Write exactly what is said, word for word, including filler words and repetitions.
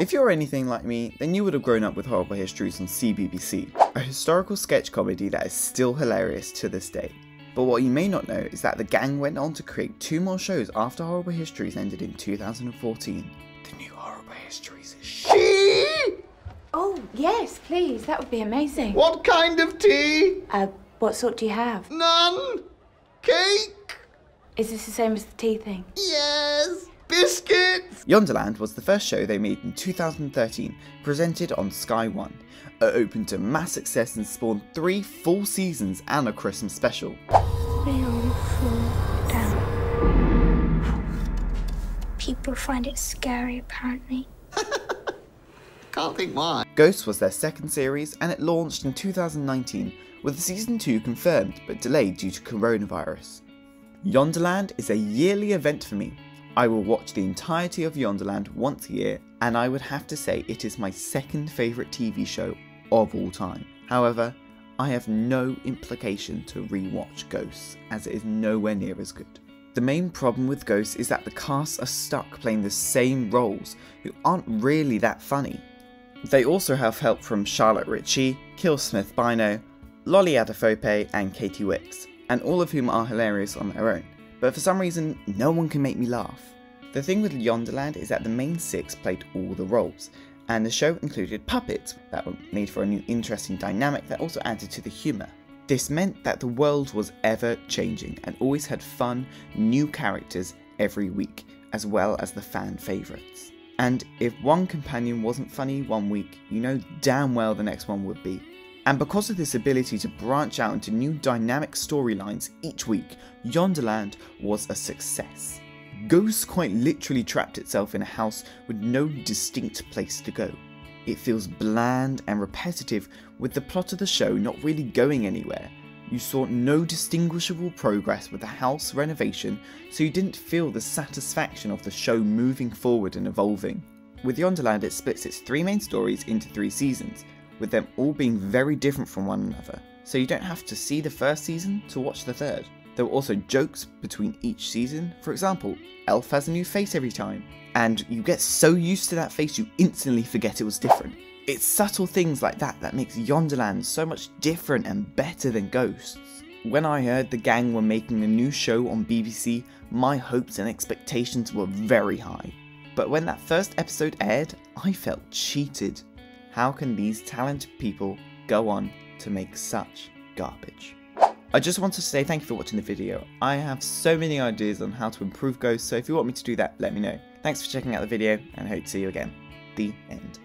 If you're anything like me, then you would have grown up with Horrible Histories on C B B C, a historical sketch comedy that is still hilarious to this day. But what you may not know is that the gang went on to create two more shows after Horrible Histories ended in two thousand fourteen. The new Horrible Histories is She! Oh, yes, please, that would be amazing. What kind of tea? Uh, what sort do you have? None! Cake! Is this the same as the tea thing? Yes! Biscuits! Yonderland was the first show they made in two thousand thirteen, presented on Sky One. It opened to mass success and spawned three full seasons and a Christmas special. Beautiful town. People find it scary, apparently. Can't think why. Ghosts was their second series, and it launched in two thousand nineteen, with season two confirmed but delayed due to coronavirus. Yonderland is a yearly event for me. I will watch the entirety of Yonderland once a year, and I would have to say it is my second favourite T V show of all time. However, I have no implication to re-watch Ghosts, as it is nowhere near as good. The main problem with Ghosts is that the cast are stuck playing the same roles, who aren't really that funny. They also have help from Charlotte Ritchie, Kiell Smith-Bynoe, Lolly Adefope and Katy Wix, and all of whom are hilarious on their own. But for some reason, no one can make me laugh. The thing with Yonderland is that the main six played all the roles, and the show included puppets that made for a new interesting dynamic that also added to the humour. This meant that the world was ever changing and always had fun, new characters every week, as well as the fan favourites. And if one companion wasn't funny one week, you know damn well the next one would be. And because of this ability to branch out into new dynamic storylines each week, Yonderland was a success. Ghosts quite literally trapped itself in a house with no distinct place to go. It feels bland and repetitive, with the plot of the show not really going anywhere. You saw no distinguishable progress with the house renovation, so you didn't feel the satisfaction of the show moving forward and evolving. With Yonderland, it splits its three main stories into three seasons, with them all being very different from one another, so you don't have to see the first season to watch the third. There were also jokes between each season. For example, Elf has a new face every time, and you get so used to that face you instantly forget it was different. It's subtle things like that that makes Yonderland so much different and better than Ghosts. When I heard the gang were making a new show on B B C, my hopes and expectations were very high. But when that first episode aired, I felt cheated. How can these talented people go on to make such garbage? I just want to say thank you for watching the video. I have so many ideas on how to improve Ghosts, so if you want me to do that, let me know. Thanks for checking out the video, and I hope to see you again. The end.